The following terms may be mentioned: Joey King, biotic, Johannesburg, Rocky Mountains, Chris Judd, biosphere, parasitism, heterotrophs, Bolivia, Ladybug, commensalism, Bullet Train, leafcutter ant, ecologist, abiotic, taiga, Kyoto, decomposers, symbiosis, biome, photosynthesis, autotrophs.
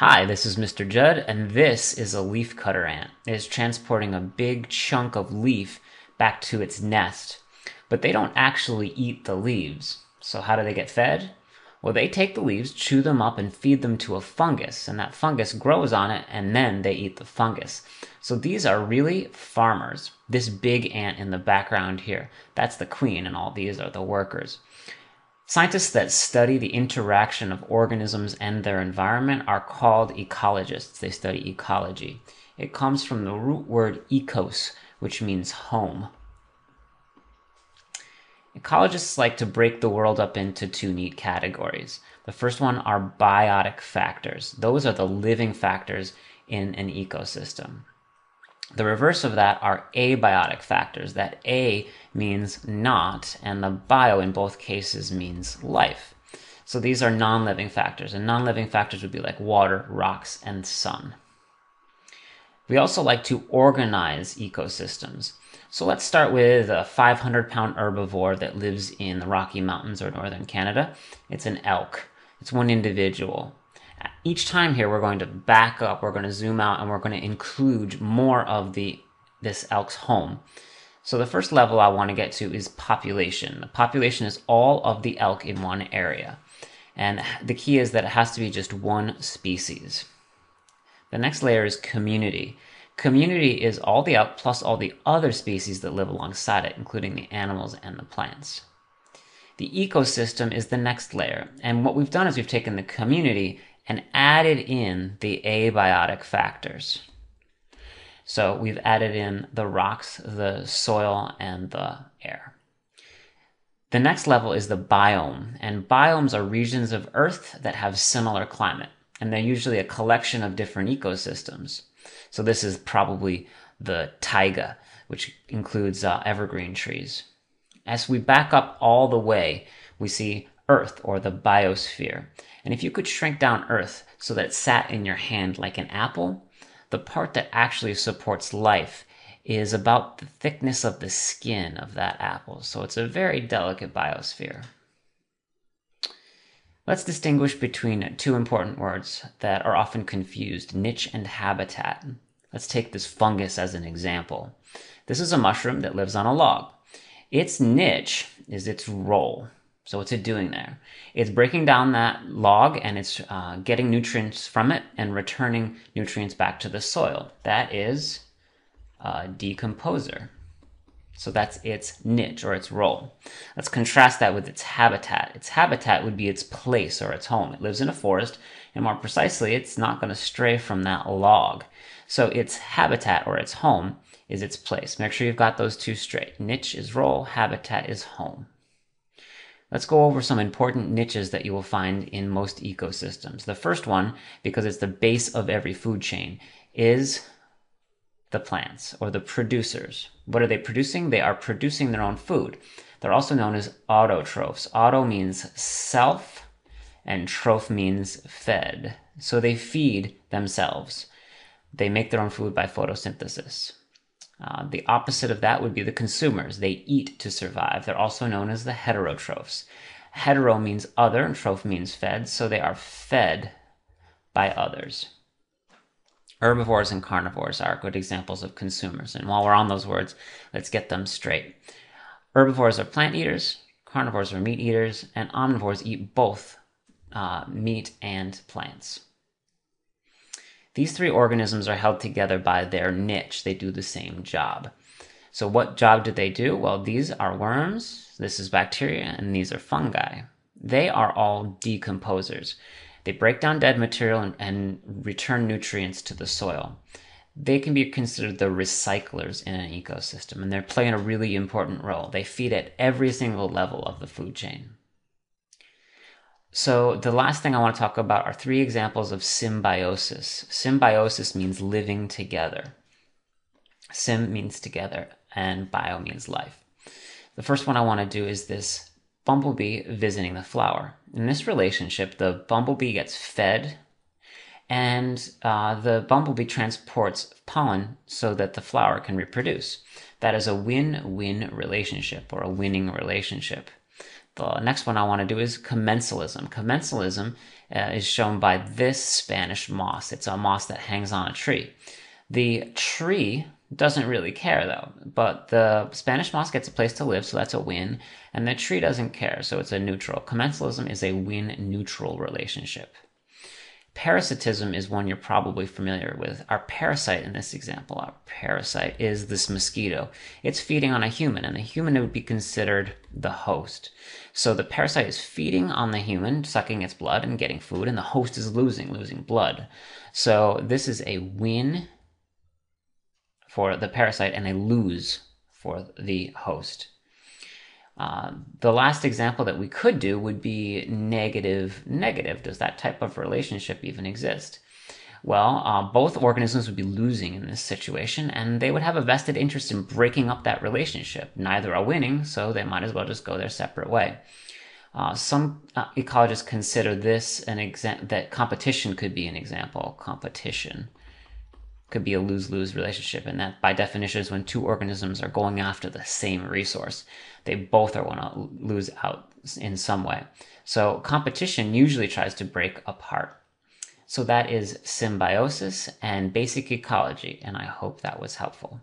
Hi, this is Mr. Judd, and this is a leafcutter ant. It is transporting a big chunk of leaf back to its nest, but they don't actually eat the leaves. So how do they get fed? Well, they take the leaves, chew them up, and feed them to a fungus, and that fungus grows on it, and then they eat the fungus. So these are really farmers. This big ant in the background here, that's the queen, and all these are the workers. Scientists that study the interaction of organisms and their environment are called ecologists. They study ecology. It comes from the root word "ekos," which means home. Ecologists like to break the world up into two neat categories. The first one are biotic factors. Those are the living factors in an ecosystem. The reverse of that are abiotic factors. That a means not, and the bio in both cases means life. So these are non-living factors, and non-living factors would be like water, rocks, and sun. We also like to organize ecosystems. So let's start with a 500-pound herbivore that lives in the Rocky Mountains or northern Canada. It's an elk. It's one individual. Each time here we're going to back up, we're going to zoom out, and we're going to include more of this elk's home. So the first level I want to get to is population. The population is all of the elk in one area. And the key is that it has to be just one species. The next layer is community. Community is all the elk plus all the other species that live alongside it, including the animals and the plants. The ecosystem is the next layer. And what we've done is we've taken the community and added in the abiotic factors. So we've added in the rocks, the soil, and the air. The next level is the biome. And biomes are regions of Earth that have similar climate. And they're usually a collection of different ecosystems. So this is probably the taiga, which includes evergreen trees. As we back up all the way, we see Earth, or the biosphere. And if you could shrink down Earth so that it sat in your hand like an apple, the part that actually supports life is about the thickness of the skin of that apple. So it's a very delicate biosphere. Let's distinguish between two important words that are often confused, niche and habitat. Let's take this fungus as an example. This is a mushroom that lives on a log. Its niche is its role. So what's it doing there? It's breaking down that log, and it's getting nutrients from it and returning nutrients back to the soil. That is a decomposer. So that's its niche or its role. Let's contrast that with its habitat. Its habitat would be its place or its home. It lives in a forest, and more precisely, it's not going to stray from that log. So its habitat or its home is its place. Make sure you've got those two straight. Niche is role, habitat is home. Let's go over some important niches that you will find in most ecosystems. The first one, because it's the base of every food chain, is the plants or the producers. What are they producing? They are producing their own food. They're also known as autotrophs. Auto means self and troph means fed. So they feed themselves. They make their own food by photosynthesis. The opposite of that would be the consumers. They eat to survive. They're also known as the heterotrophs. Hetero means other and troph means fed, so they are fed by others. Herbivores and carnivores are good examples of consumers. And while we're on those words, let's get them straight. Herbivores are plant eaters, carnivores are meat eaters, and omnivores eat both meat and plants. These three organisms are held together by their niche. They do the same job. So what job do they do? Well, these are worms, this is bacteria, and these are fungi. They are all decomposers. They break down dead material and return nutrients to the soil. They can be considered the recyclers in an ecosystem, and they're playing a really important role. They feed at every single level of the food chain. So the last thing I want to talk about are three examples of symbiosis. Symbiosis means living together. Sym means together, and bio means life. The first one I want to do is this bumblebee visiting the flower. In this relationship, the bumblebee gets fed, and the bumblebee transports pollen so that the flower can reproduce. That is a win-win relationship, or a winning relationship. The next one I want to do is commensalism. Commensalism is shown by this Spanish moss. It's a moss that hangs on a tree. The tree doesn't really care though, but the Spanish moss gets a place to live, so that's a win, and the tree doesn't care, so it's a neutral. Commensalism is a win-neutral relationship. Parasitism is one you're probably familiar with. Our parasite in this example, our parasite is this mosquito. It's feeding on a human, and the human would be considered the host. So the parasite is feeding on the human, sucking its blood and getting food, and the host is losing blood. So this is a win for the parasite and a lose for the host. The last example that we could do would be negative. Does that type of relationship even exist? Well, both organisms would be losing in this situation, and they would have a vested interest in breaking up that relationship. Neither are winning, so they might as well just go their separate way. Some ecologists consider this an example that competition could be an example. Competition could be a lose-lose relationship, and that by definition is when two organisms are going after the same resource. They both are going to lose out in some way. So competition usually tries to break apart. So that is symbiosis and basic ecology, and I hope that was helpful.